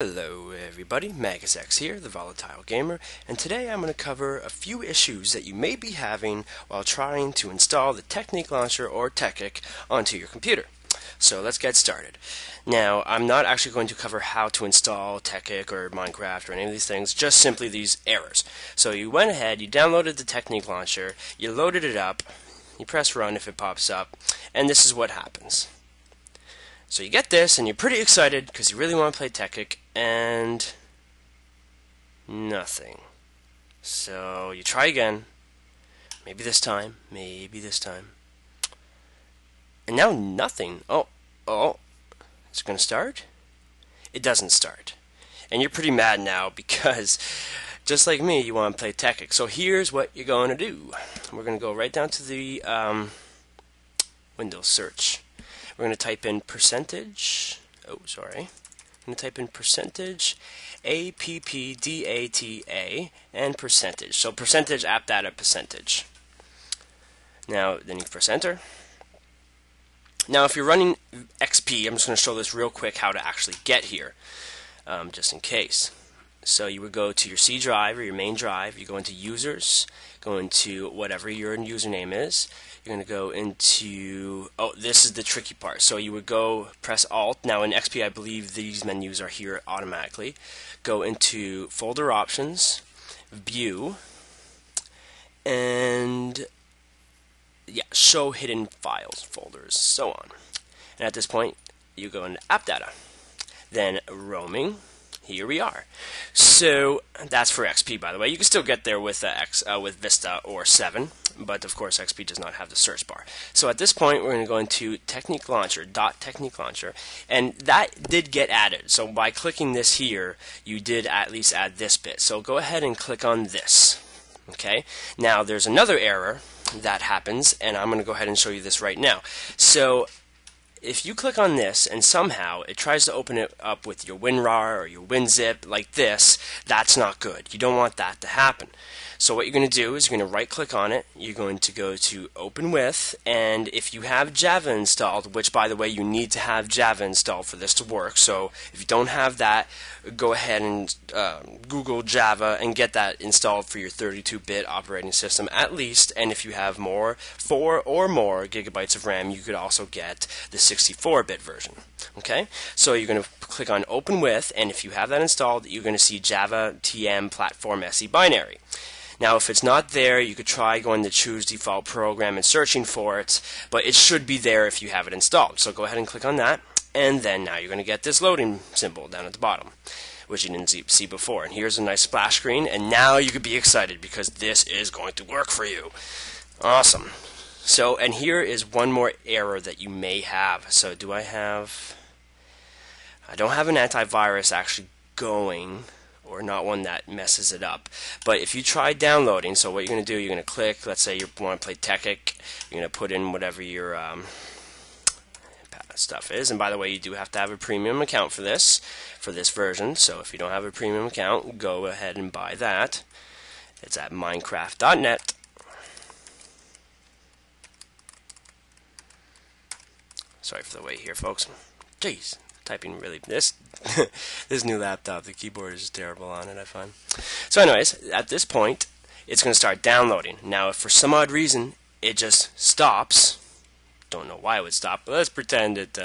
Hello everybody, MagazX here, The Volatile Gamer, and today I'm going to cover a few issues that you may be having while trying to install the Technic Launcher or Tekkit onto your computer. So let's get started. Now, I'm not actually going to cover how to install Tekkit or Minecraft or any of these things, just simply these errors. So you went ahead, you downloaded the Technic Launcher, you loaded it up, you press run if it pops up, and this is what happens. So you get this, and you're pretty excited because you really want to play Tekkit, and nothing. So you try again, maybe this time, and now nothing. Oh, it's going to start? It doesn't start, and you're pretty mad now because, just like me, you want to play Tekkit. So here's what you're going to do. We're going to go right down to the Windows search. We're going to type in percentage, I'm going to type in percentage APPDATA and percentage. So percentage app data percentage. Now, then you press enter. Now, if you're running XP, I'm just going to show this real quick how to actually get here, just in case. So you would go to your C drive or your main drive, you go into users, go into whatever your username is, you're going to go into, oh, this is the tricky part, so you would go press alt. Now in XP I believe these menus are here automatically. Go into folder options, view, and yeah, show hidden files, folders, so on. And at this point you go into app data, then roaming. Here we are. So that's for XP, by the way. You can still get there with Vista or 7, but of course XP does not have the search bar. So at this point, we're going to go into Technic Launcher, .Technic Launcher, and that did get added. So by clicking this here, you did at least add this bit. So go ahead and click on this. Okay. Now there's another error that happens, and I'm going to go ahead and show you this right now. So if you click on this and somehow it tries to open it up with your WinRAR or your WinZip like this, that's not good. You don't want that to happen. So what you're going to do is you're going to right click on it, you're going to go to open with, and if you have Java installed, which by the way you need to have Java installed for this to work, so if you don't have that, go ahead and Google Java and get that installed for your 32-bit operating system at least, and if you have 4 or more gigabytes of RAM, you could also get the 64-bit version. Okay, so you're going to click on open with, and if you have that installed, you're going to see Java TM platform SE binary. Now, if it's not there, you could try going to choose default program and searching for it, but it should be there if you have it installed. So go ahead and click on that, and then now you're going to get this loading symbol down at the bottom, which you didn't see before. And here's a nice splash screen, and now you could be excited because this is going to work for you. Awesome. So, and here is one more error that you may have. So do I have, I don't have an antivirus actually going, or not one that messes it up. But if you try downloading, so what you're going to do, you're going to click, let's say you want to play Tekkit, you're going to put in whatever your stuff is. And by the way, you do have to have a premium account for this version. So if you don't have a premium account, go ahead and buy that. It's at minecraft.net. Sorry for the wait here, folks. Jeez. Typing really, this new laptop, the keyboard is terrible on it, I find. So anyways, at this point, it's going to start downloading. Now, if for some odd reason, it just stops, don't know why it would stop, but let's pretend it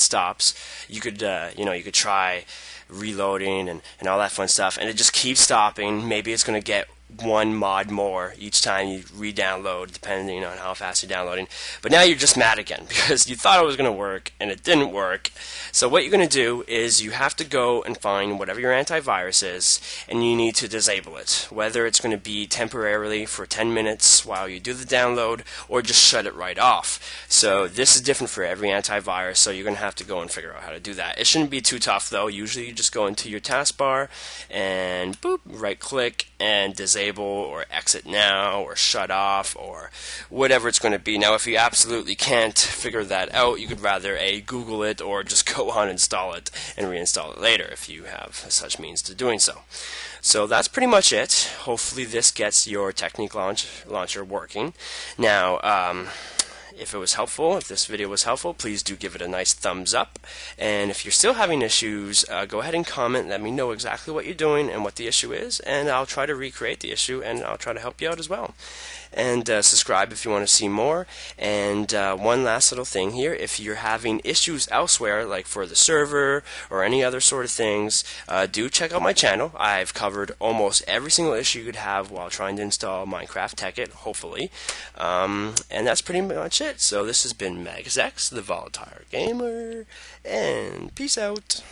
stops. You could, you could try reloading and all that fun stuff, and it just keeps stopping. Maybe it's going to get one mod more each time you re-download, depending on how fast you're downloading. But now you're just mad again because you thought it was going to work and it didn't work. So what you're going to do is you have to go and find whatever your antivirus is, and you need to disable it, whether it's going to be temporarily for 10 minutes while you do the download or just shut it right off. So this is different for every antivirus, so you're going to have to go and figure out how to do that. It shouldn't be too tough though. Usually you just go into your taskbar and boop, right click and disable or exit now or shut off or whatever it's going to be. Now if you absolutely can't figure that out, you could rather Google it or just go on install it and reinstall it later if you have such means to doing so. So that's pretty much it. Hopefully this gets your Technic Launcher working. Now If it was helpful, if this video was helpful, please do give it a nice thumbs up. And if you're still having issues, go ahead and comment. Let me know exactly what you're doing and what the issue is, and I'll try to recreate the issue, and I'll try to help you out as well. And subscribe if you want to see more. And one last little thing here, if you're having issues elsewhere, like for the server or any other sort of things, do check out my channel. I've covered almost every single issue you could have while trying to install Minecraft Tekkit, hopefully. And that's pretty much it. So this has been MagzX, the Volatile Gamer, and peace out.